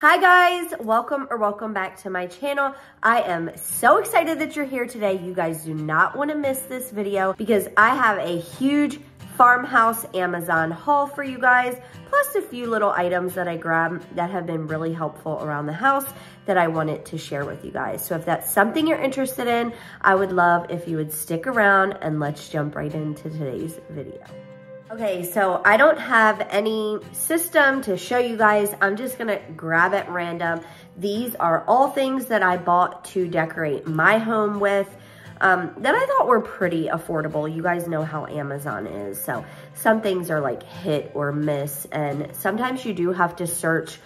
Hi guys, welcome back to my channel. I am so excited that you're here today. You guys do not want to miss this video because I have a huge farmhouse Amazon haul for you guys, plus a few little items that I grabbed that have been really helpful around the house that I wanted to share with you guys. So if that's something you're interested in, I would love if you would stick around and let's jump right into today's video. Okay, so I don't have any system to show you guys. I'm just gonna grab at random. These are all things that I bought to decorate my home with that I thought were pretty affordable. You guys know how Amazon is. So some things are like hit or miss, and sometimes you do have to search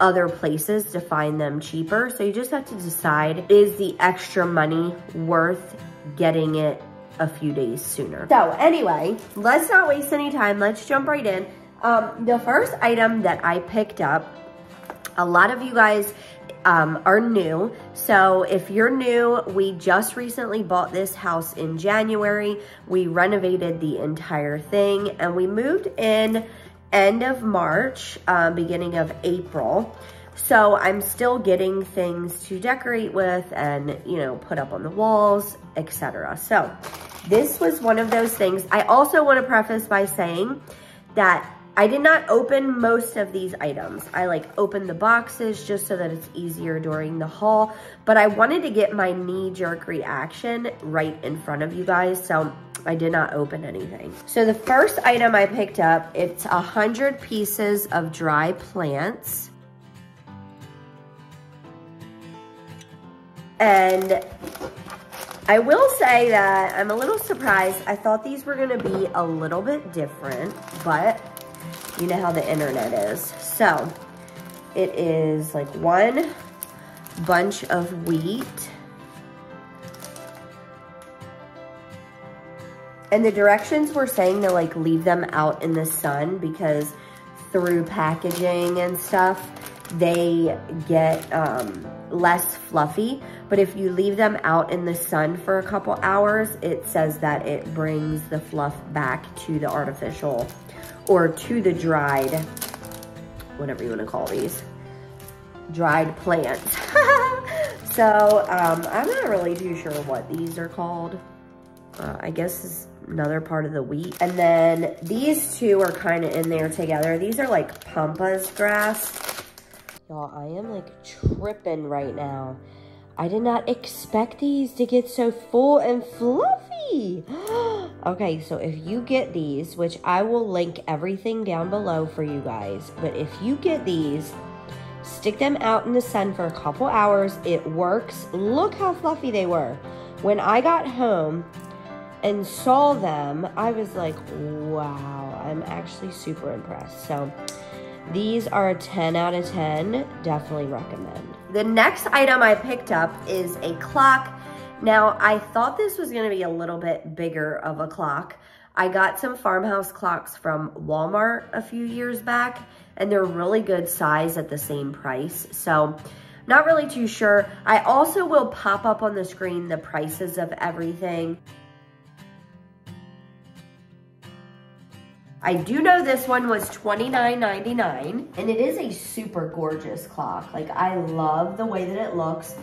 other places to find them cheaper. So you just have to decide, is the extra money worth getting it a few days sooner? So anyway, let's not waste any time. Let's jump right in. The first item that I picked up, a lot of you guys are new. So if you're new, we just recently bought this house in January. We renovated the entire thing and we moved in end of March, beginning of April. So I'm still getting things to decorate with and, you know, put up on the walls, etc. So this was one of those things. I also want to preface by saying that I did not open most of these items. I opened the boxes just so that it's easier during the haul, but I wanted to get my knee-jerk reaction right in front of you guys. So I did not open anything. So the first item I picked up, it's 100 pieces of dry plants. And I will say that I'm a little surprised. I thought these were gonna be a little bit different, but you know how the internet is. So it is like one bunch of wheat. And the directions were saying to leave them out in the sun because through packaging and stuff, they get less fluffy, but if you leave them out in the sun for a couple hours, it says that it brings the fluff back to the artificial or to the dried, whatever you want to call these, dried plants. So I'm not really too sure what these are called. I guess it's another part of the wheat. And then these two are kind of in there together. These are like pampas grass. Y'all, I am tripping right now. I did not expect these to get so full and fluffy. Okay, so if you get these, which I will link everything down below for you guys, but if you get these, stick them out in the sun for a couple hours. It works. Look how fluffy they were. When I got home and saw them, I was like, wow, I'm actually super impressed. So these are a 10 out of 10, definitely recommend. The next item I picked up is a clock. Now, I thought this was gonna be a little bit bigger of a clock. I got some farmhouse clocks from Walmart a few years back, and they're really good size at the same price. So, not really too sure. I also will pop up on the screen the prices of everything. I do know this one was $29.99, and it is a super gorgeous clock. I love the way that it looks.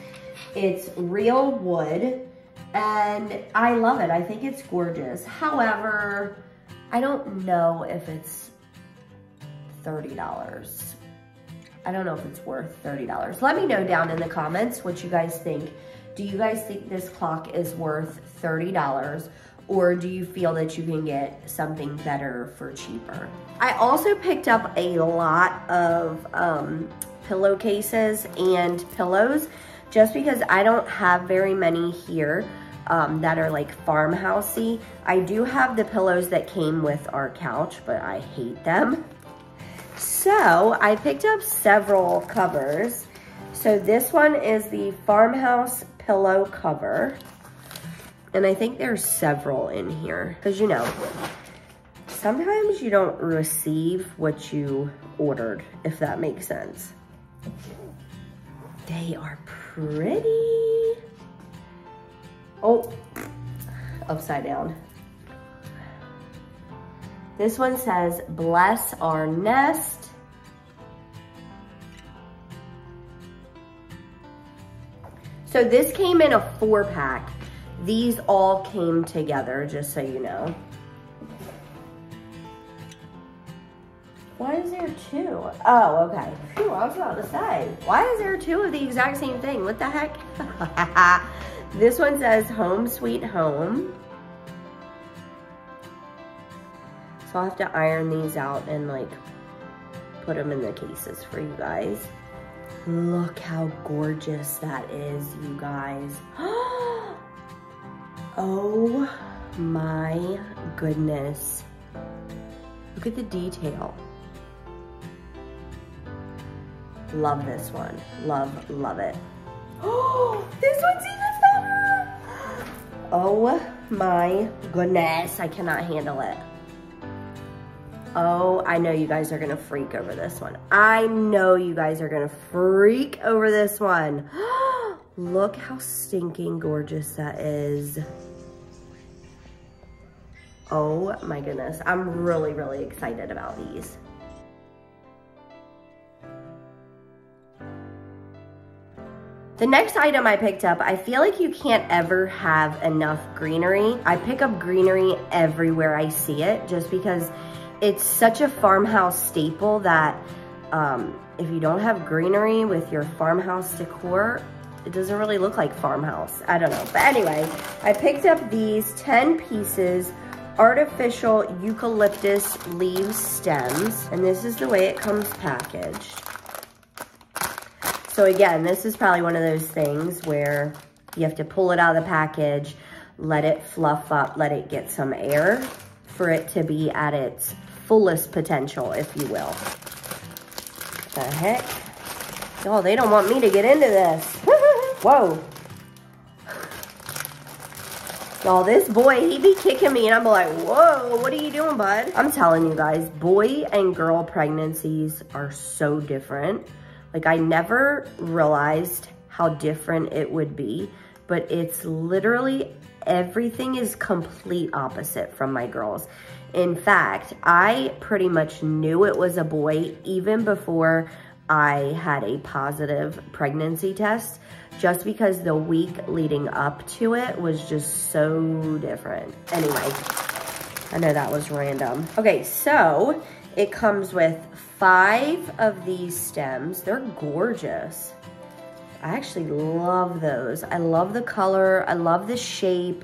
It's real wood, and I love it. I think it's gorgeous. However, I don't know if it's $30. I don't know if it's worth $30. Let me know down in the comments what you guys think. Do you guys think this clock is worth $30? Or do you feel that you can get something better for cheaper? I also picked up a lot of pillowcases and pillows just because I don't have very many here that are farmhousey. I do have the pillows that came with our couch, but I hate them. So I picked up several covers. So this one is the farmhouse pillow cover. And I think there's several in here because, you know, sometimes you don't receive what you ordered, if that makes sense. They are pretty. Oh, upside down. This one says, "Bless our nest." So this came in a 4-pack. These all came together, just so you know. Why is there two? Oh, okay. Phew, I was about to say, why is there two of the exact same thing? What the heck? This one says Home Sweet Home. So I'll have to iron these out and like put them in the cases for you guys. Look how gorgeous that is, you guys. Oh my goodness. Look at the detail. Love this one. Love, love it. Oh, this one's even better. Oh my goodness. I cannot handle it. Oh, I know you guys are gonna freak over this one. I know you guys are gonna freak over this one. Look how stinking gorgeous that is. Oh my goodness. I'm really, really excited about these. The next item I picked up, I feel like you can't ever have enough greenery. I pick up greenery everywhere I see it just because it's such a farmhouse staple that if you don't have greenery with your farmhouse decor, it doesn't really look like farmhouse. I don't know. But anyway, I picked up these 10 pieces artificial eucalyptus leaf stems, and this is the way it comes packaged. So again, this is probably one of those things where you have to pull it out of the package, let it fluff up, let it get some air for it to be at its fullest potential, if you will. What the heck? Oh, they don't want me to get into this. Whoa. Oh, this boy, he be kicking me and I'm like, whoa, what are you doing, bud? I'm telling you guys, boy and girl pregnancies are so different. Like, I never realized how different it would be, but it's literally everything is complete opposite from my girls. In fact, I pretty much knew it was a boy even before I had a positive pregnancy test, just because the week leading up to it was just so different. Anyway, I know that was random. Okay, so it comes with 5 of these stems. They're gorgeous. I actually love those. I love the color. I love the shape.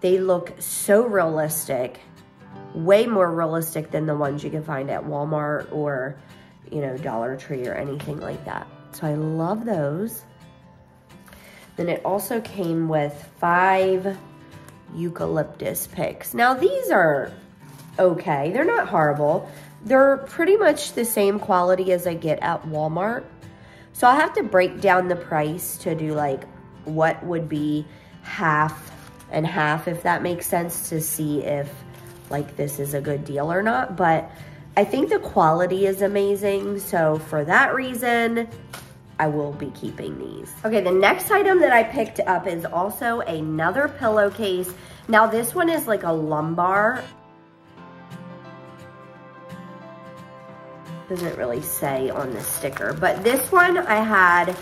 They look so realistic. Way more realistic than the ones you can find at Walmart or, you know, Dollar Tree or anything like that. So I love those. Then it also came with 5 eucalyptus picks. Now these are okay. They're not horrible. They're pretty much the same quality as I get at Walmart. So I'll have to break down the price to do like what would be half and half, if that makes sense, to see if like this is a good deal or not. But I think the quality is amazing. So for that reason, I will be keeping these. Okay, the next item that I picked up is also another pillowcase. Now this one is like a lumbar. Doesn't really say on the sticker, but this one I had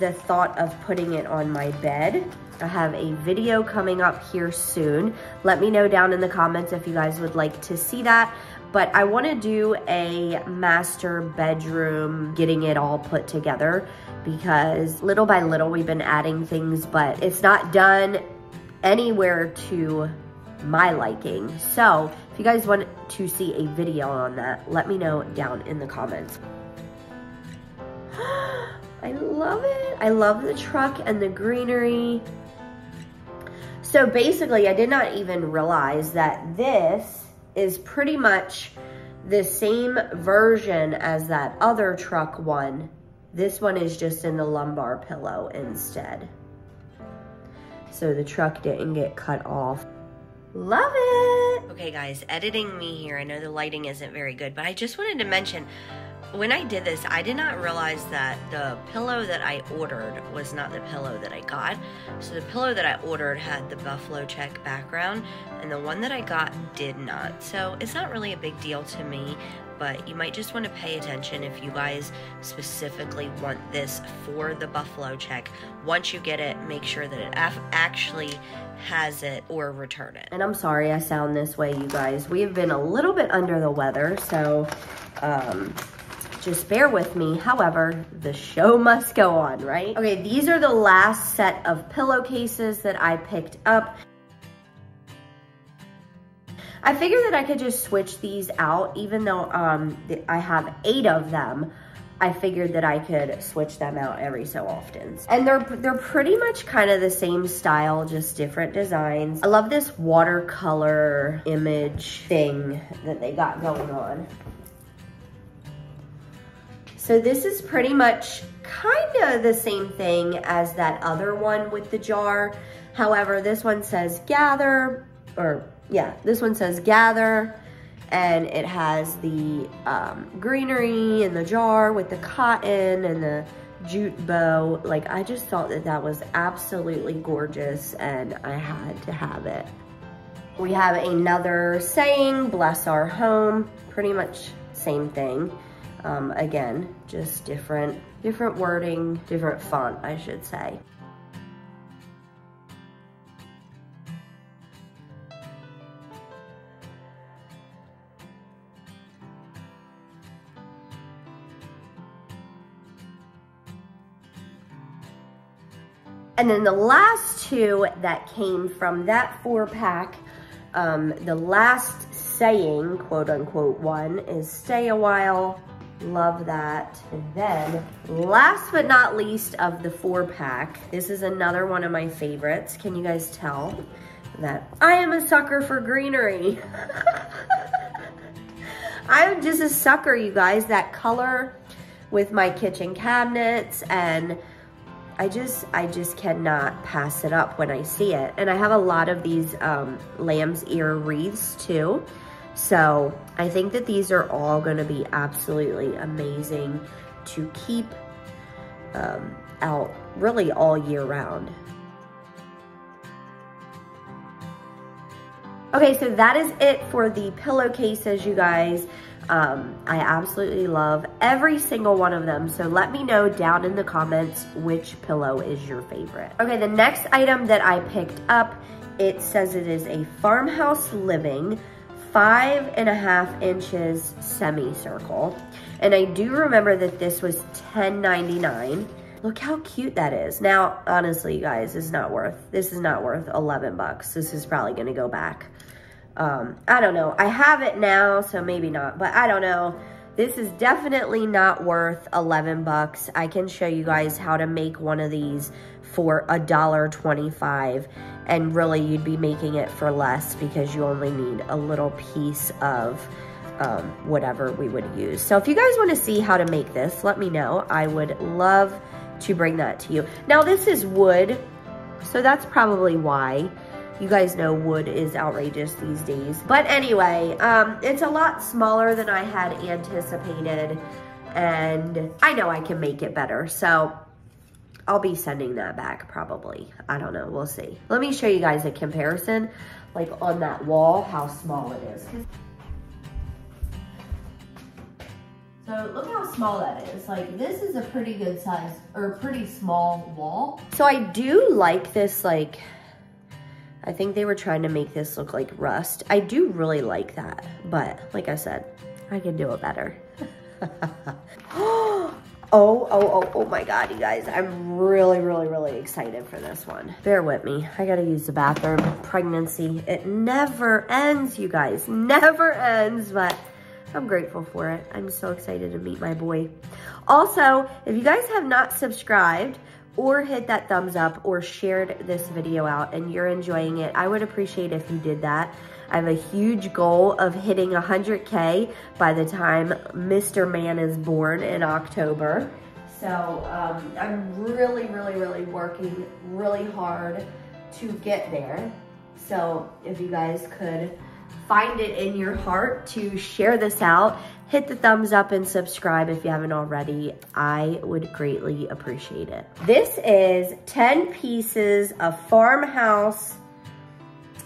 the thought of putting it on my bed. I have a video coming up here soon. Let me know down in the comments if you guys would like to see that, but I want to do a master bedroom, getting it all put together, because little by little we've been adding things, but it's not done anywhere to my liking. So if you guys want to see a video on that, let me know down in the comments. I love it. I love the truck and the greenery. So basically, I did not even realize that this is pretty much the same version as that other truck one. This one is just in the lumbar pillow instead. So the truck didn't get cut off. Love it. Okay guys, editing me here. I know the lighting isn't very good, but I just wanted to mention, when I did this, I did not realize that the pillow that I ordered was not the pillow that I got. So the pillow that I ordered had the buffalo check background, and the one that I got did not. So it's not really a big deal to me. but you might just want to pay attention if you guys specifically want this for the buffalo check. Once you get it, make sure that it actually has it or return it. And I'm sorry I sound this way, you guys. We have been a little bit under the weather, so just bear with me. However, the show must go on, right? Okay, these are the last set of pillowcases that I picked up. I figured that I could just switch these out, even though I have 8 of them. I figured that I could switch them out every so often. And they're pretty much kind of the same style, just different designs. I love this watercolor image thing that they got going on. So this is pretty much kind of the same thing as that other one with the jar. However, this one says gather, or yeah, this one says gather, and it has the greenery and the jar with the cotton and the jute bow. Like, I just thought that that was absolutely gorgeous and I had to have it. We have another saying, bless our home, pretty much same thing. Again, just different wording, different font, I should say. And then the last two that came from that 4-pack, the last saying, quote unquote, one is stay a while. Love that. And then last but not least of the 4-pack, this is another one of my favorites. Can you guys tell that I am a sucker for greenery? I'm just a sucker, you guys. That color with my kitchen cabinets, and I just cannot pass it up when I see it. And I have a lot of these lamb's ear wreaths too. So I think that these are all gonna be absolutely amazing to keep out really all year round. Okay, so that is it for the pillowcases, you guys. I absolutely love every single one of them. So let me know down in the comments which pillow is your favorite. Okay, the next item that I picked up, it says it is a farmhouse living 5.5 inches semicircle. And I do remember that this was $10.99. Look how cute that is. Now, honestly, you guys, this is not worth 11 bucks. This is probably gonna go back. I don't know. I have it now, so maybe not, but I don't know. This is definitely not worth 11 bucks. I can show you guys how to make one of these for $1.25, and really you'd be making it for less because you only need a little piece of whatever we would use. So if you guys want to see how to make this, let me know. I would love to bring that to you. Now this is wood, so that's probably why. You guys know wood is outrageous these days. But anyway, it's a lot smaller than I had anticipated, and I know I can make it better. So I'll be sending that back probably. I don't know, we'll see. Let me show you guys a comparison, like on that wall, how small it is. So look how small that is. Like, this is a pretty good size, or pretty small wall. So I do like this, like, I think they were trying to make this look like rust. I do really like that, but like I said, I can do it better. Oh my God, you guys. I'm really excited for this one. Bear with me. I gotta use the bathroom. Pregnancy, it never ends, you guys. Never ends, but I'm grateful for it. I'm so excited to meet my boy. Also, if you guys have not subscribed, or hit that thumbs up, or shared this video out and you're enjoying it, I would appreciate if you did that. I have a huge goal of hitting 100K by the time Mr. Man is born in October. So I'm really working really hard to get there. So if you guys could find it in your heart to share this out, hit the thumbs up and subscribe if you haven't already. I would greatly appreciate it. This is 10 pieces of farmhouse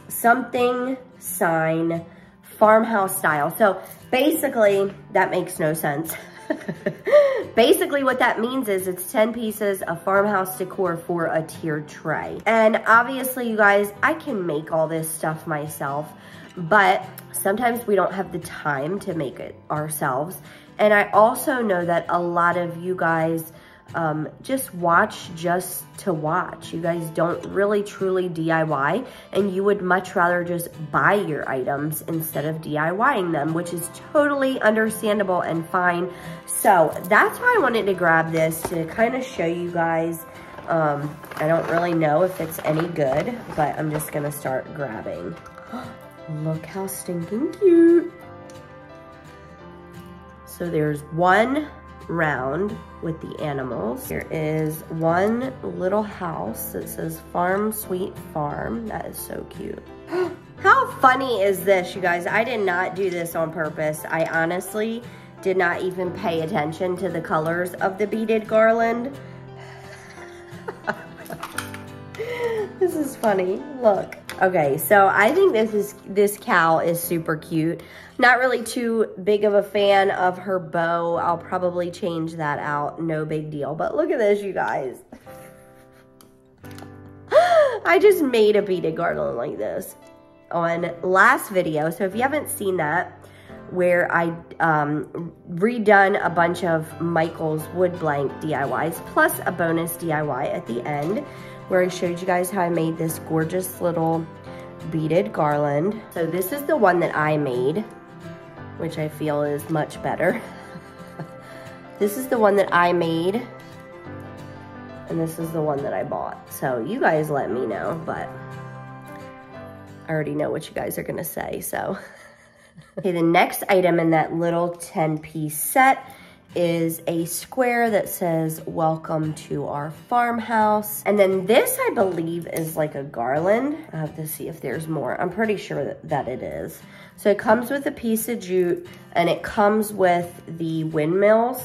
something sign farmhouse style. So basically, that makes no sense. Basically what that means is it's 10 pieces of farmhouse decor for a tiered tray. And obviously, you guys, I can make all this stuff myself, but sometimes we don't have the time to make it ourselves. And I also know that a lot of you guys just watch just to watch. You guys don't really truly DIY, and you would much rather just buy your items instead of DIYing them, which is totally understandable and fine. So that's why I wanted to grab this to kind of show you guys. I don't really know if it's any good, but I'm just gonna start grabbing. Look how stinking cute. So there's one round with the animals. Here is one little house that says Farm Sweet Farm. That is so cute. How funny is this, you guys? I did not do this on purpose. I honestly did not even pay attention to the colors of the beaded garland. This is funny. Look. Okay, so I think this cow is super cute. Not really too big of a fan of her bow. I'll probably change that out, no big deal. But look at this, you guys. I just made a beaded garland like this on last video. So if you haven't seen that, where I redone a bunch of Michael's wood blank DIYs, plus a bonus DIY at the end, where I showed you guys how I made this gorgeous little beaded garland. So this is the one that I made, which I feel is much better. This is the one that I made, and this is the one that I bought. So you guys let me know, but I already know what you guys are gonna say, so. Okay, the next item in that little 10-piece set is a square that says, welcome to our farmhouse. And then this, I believe, is like a garland. I have to see if there's more. I'm pretty sure that it is. So it comes with a piece of jute, and it comes with the windmills.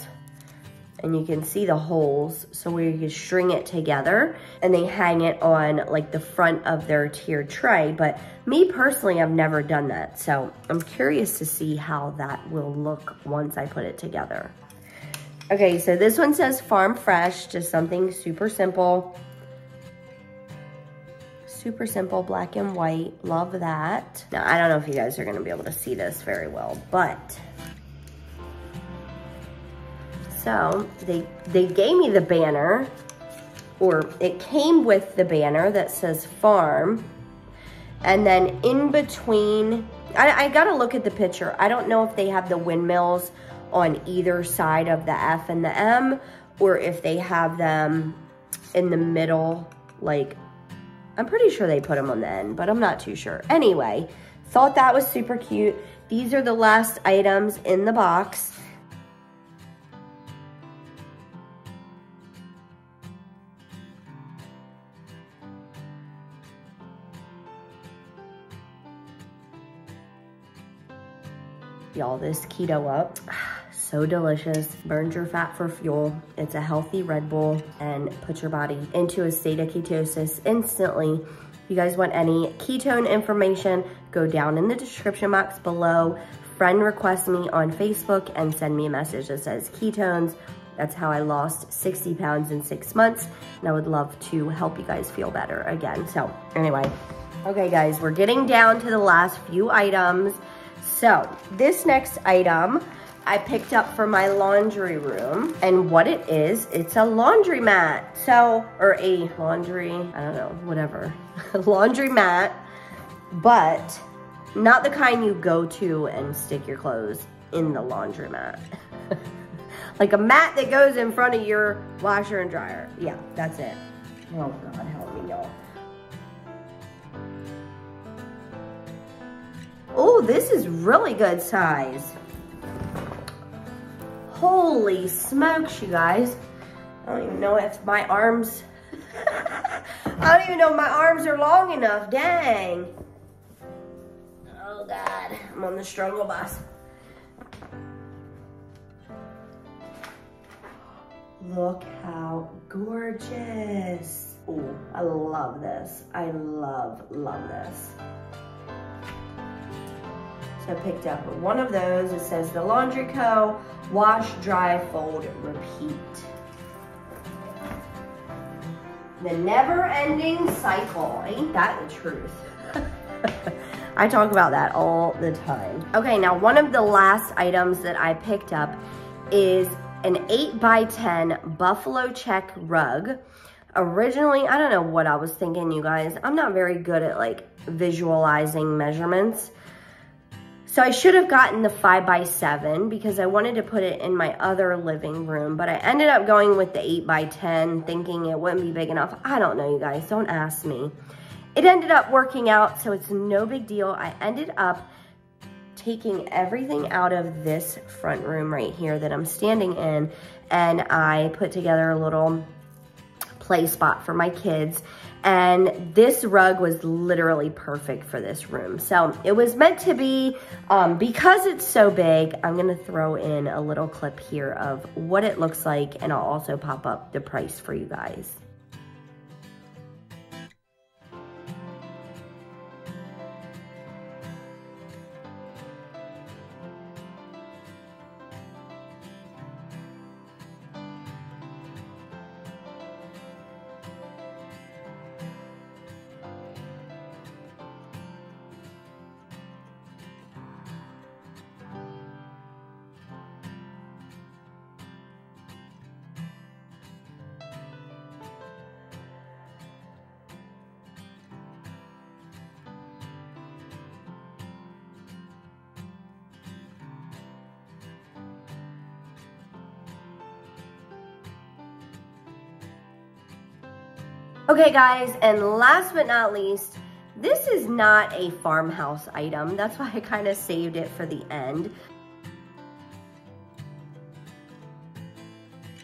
And you can see the holes, so where you can string it together, and they hang it on like the front of their tiered tray. But me personally, I've never done that. So I'm curious to see how that will look once I put it together. Okay, so this one says Farm Fresh, just something super simple. Super simple, black and white, love that. Now, I don't know if you guys are gonna be able to see this very well, but so they gave me the banner, or it came with the banner that says farm. And then in between, I gotta look at the picture. I don't know if they have the windmills on either side of the F and the M, or if they have them in the middle. Like, I'm pretty sure they put them on the end, but I'm not too sure. Anyway, thought that was super cute. These are the last items in the box. Y'all, this keto up, so delicious. Burns your fat for fuel. It's a healthy Red Bull and put your body into a state of ketosis instantly. If you guys want any ketone information, go down in the description box below. Friend request me on Facebook and send me a message that says ketones. That's how I lost 60 pounds in 6 months. And I would love to help you guys feel better again. So anyway, okay guys, we're getting down to the last few items. So this next item I picked up for my laundry room, and what it is, it's a laundry mat. So, or a laundry, I don't know, whatever, laundry mat, but not the kind you go to and stick your clothes in the laundromat. Like a mat that goes in front of your washer and dryer. Yeah, that's it. Oh God, help me y'all. Oh, this is really good size. Holy smokes, you guys. I don't even know if my arms, I don't even know if my arms are long enough, dang. Oh God, I'm on the struggle bus. Look how gorgeous. Oh, I love this. I love this. So I picked up one of those. It says The Laundry Co. Wash, Dry, Fold, Repeat. The never-ending cycle. Ain't that the truth? I talk about that all the time. Okay, now one of the last items that I picked up is an 8x10 buffalo check rug. Originally, I don't know what I was thinking, you guys. I'm not very good at like visualizing measurements. So I should have gotten the 5x7 because I wanted to put it in my other living room, but I ended up going with the 8x10 thinking it wouldn't be big enough. I don't know, you guys, don't ask me. It ended up working out, so it's no big deal. I ended up taking everything out of this front room right here that I'm standing in, and I put together a little play spot for my kids. And this rug was literally perfect for this room. So it was meant to be, because it's so big, I'm gonna throw in a little clip here of what it looks like, and I'll also pop up the price for you guys. Okay guys, and last but not least, this is not a farmhouse item. That's why I kind of saved it for the end.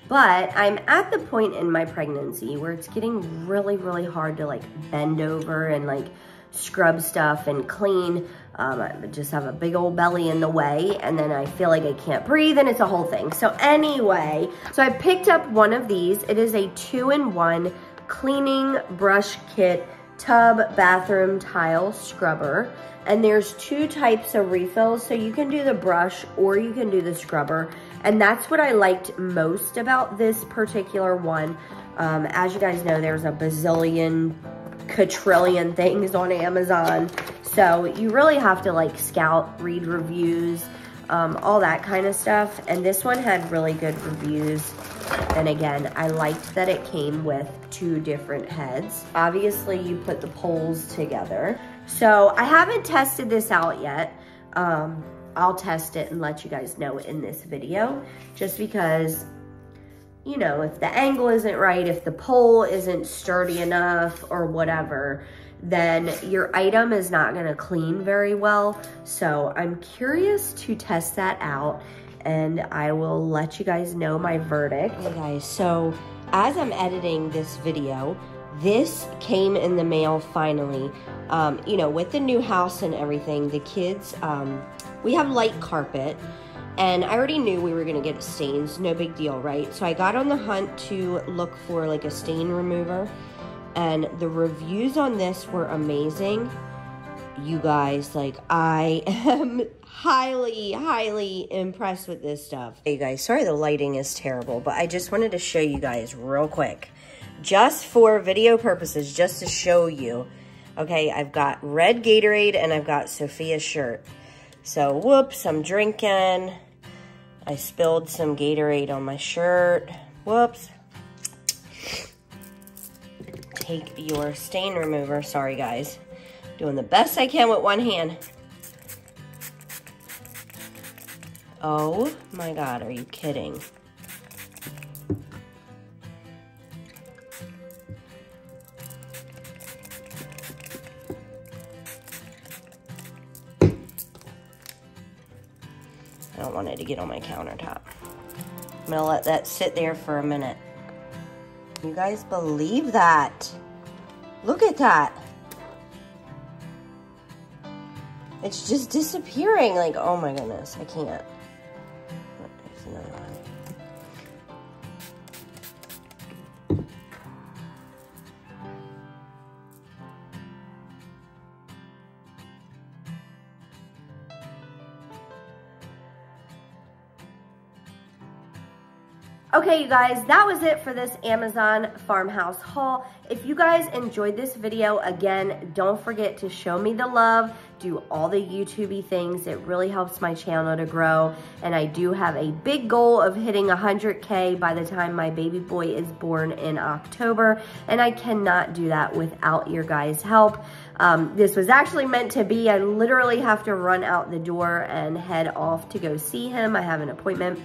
But I'm at the point in my pregnancy where it's getting really, really hard to like bend over and like scrub stuff and clean. I just have a big old belly in the way, and then I feel like I can't breathe, and it's a whole thing. So anyway, so I picked up one of these. It is a 2-in-1 cleaning brush kit, tub, bathroom, tile, scrubber. And there's two types of refills. So you can do the brush or you can do the scrubber. And that's what I liked most about this particular one. As you guys know, there's a bazillion, quadrillion things on Amazon. So you really have to like scout, read reviews, all that kind of stuff. And this one had really good reviews. And again, I liked that it came with two different heads. Obviously, you put the poles together. So I haven't tested this out yet. I'll test it and let you guys know in this video, just because, you know, if the angle isn't right, if the pole isn't sturdy enough or whatever, then your item is not gonna clean very well. So I'm curious to test that out, and I will let you guys know my verdict. Okay guys, so as I'm editing this video, this came in the mail finally. You know, with the new house and everything, the kids, we have light carpet, and I already knew we were gonna get stains, no big deal, right? So I got on the hunt to look for like a stain remover, and the reviews on this were amazing. You guys, like, I am highly, highly impressed with this stuff. Hey guys, sorry the lighting is terrible, but I just wanted to show you guys real quick, just for video purposes, just to show you. Okay, I've got red Gatorade and I've got Sophia's shirt. So, whoops, I'm drinking. I spilled some Gatorade on my shirt. Whoops. Take your stain remover. Sorry guys. Doing the best I can with one hand. Oh my God, are you kidding? I don't want it to get on my countertop. I'm gonna let that sit there for a minute. You guys believe that? Look at that. It's just disappearing. Like, oh my goodness, I can't. There's another one. Okay, you guys, that was it for this Amazon farmhouse haul. If you guys enjoyed this video, again, don't forget to show me the love, do all the YouTube-y things. It really helps my channel to grow, and I do have a big goal of hitting 100K by the time my baby boy is born in October, and I cannot do that without your guys' help. This was actually meant to be. I literally have to run out the door and head off to go see him. I have an appointment.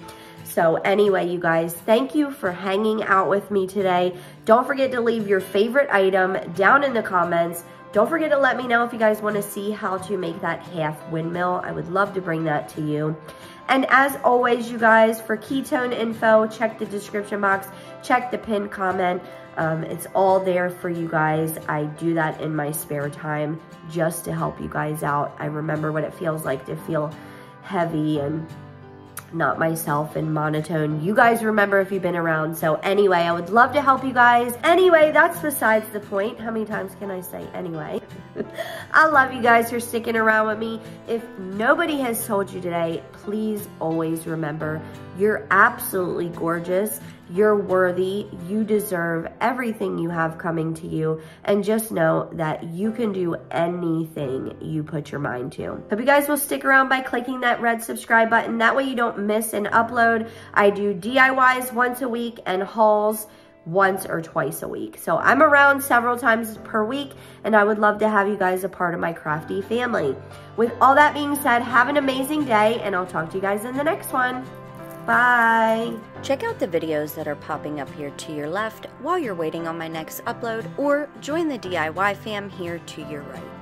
So anyway, you guys, thank you for hanging out with me today. Don't forget to leave your favorite item down in the comments. Don't forget to let me know if you guys want to see how to make that half windmill. I would love to bring that to you. And as always, you guys, for ketone info, check the description box, check the pinned comment. It's all there for you guys. I do that in my spare time just to help you guys out. I remember what it feels like to feel heavy and not myself and monotone. You guys remember if you've been around. So anyway, I would love to help you guys. Anyway, that's besides the point. How many times can I say anyway? I love you guys for sticking around with me. If nobody has told you today, please always remember, you're absolutely gorgeous. You're worthy. You deserve everything you have coming to you. And just know that you can do anything you put your mind to. Hope you guys will stick around by clicking that red subscribe button. That way you don't miss an upload. I do DIYs once a week and hauls once or twice a week. So I'm around several times per week, and I would love to have you guys a part of my crafty family. With all that being said, have an amazing day, and I'll talk to you guys in the next one. Bye. Check out the videos that are popping up here to your left while you're waiting on my next upload, or join the DIY fam here to your right.